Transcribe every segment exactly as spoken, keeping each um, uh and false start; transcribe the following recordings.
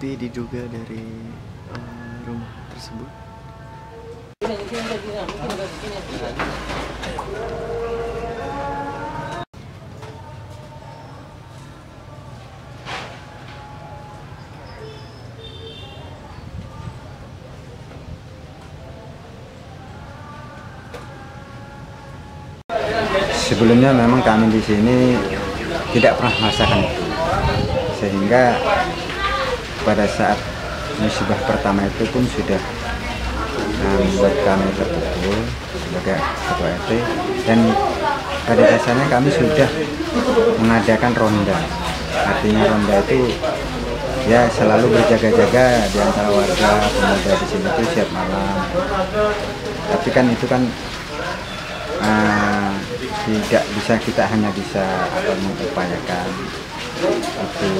api diduga dari uh, rumah tersebut. Sebelumnya memang kami di sini tidak pernah merasakan itu, sehingga pada saat musibah pertama itu pun sudah membuat um, kami terpukul sebagai ketua R T, dan pada dasarnya kami sudah mengadakan ronda. Artinya ronda itu ya selalu berjaga-jaga di antara warga pemuda di sini itu siap malam. Tapi kan itu kan Uh, tidak bisa kita hanya bisa atau mengupayakan itu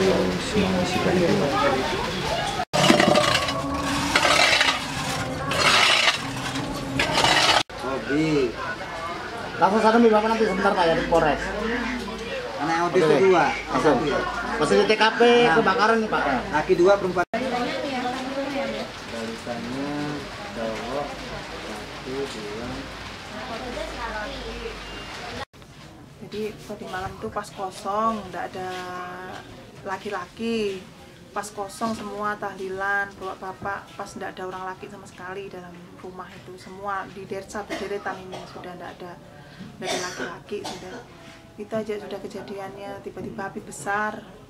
semua musibah itu. Oke. Langsung sana bapak nanti sebentar Pak ya di Polres. Karena audit kedua. Langsung. Masih di T K P kebakaran nih Pak. Laki dua perempuan. Balikannya cowok satu dua. Jadi tadi malam itu pas kosong, tidak ada laki-laki, pas kosong semua tahlilan, bawa bapak, pas tidak ada orang laki sama sekali dalam rumah itu, semua di desa berderetan ini sudah tidak ada, tidak ada laki-laki sudah. Itu aja sudah kejadiannya, tiba-tiba api besar.